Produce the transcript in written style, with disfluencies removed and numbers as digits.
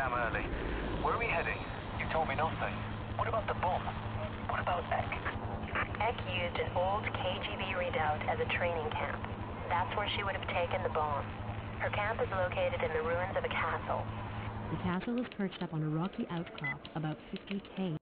damn early. Where are we heading? You told me nothing. What about the bomb? What about Eck? Eck used an old KGB redoubt as a training camp. That's where she would have taken the bomb. Her camp is located in the ruins of a castle. The castle is perched up on a rocky outcrop about 50 km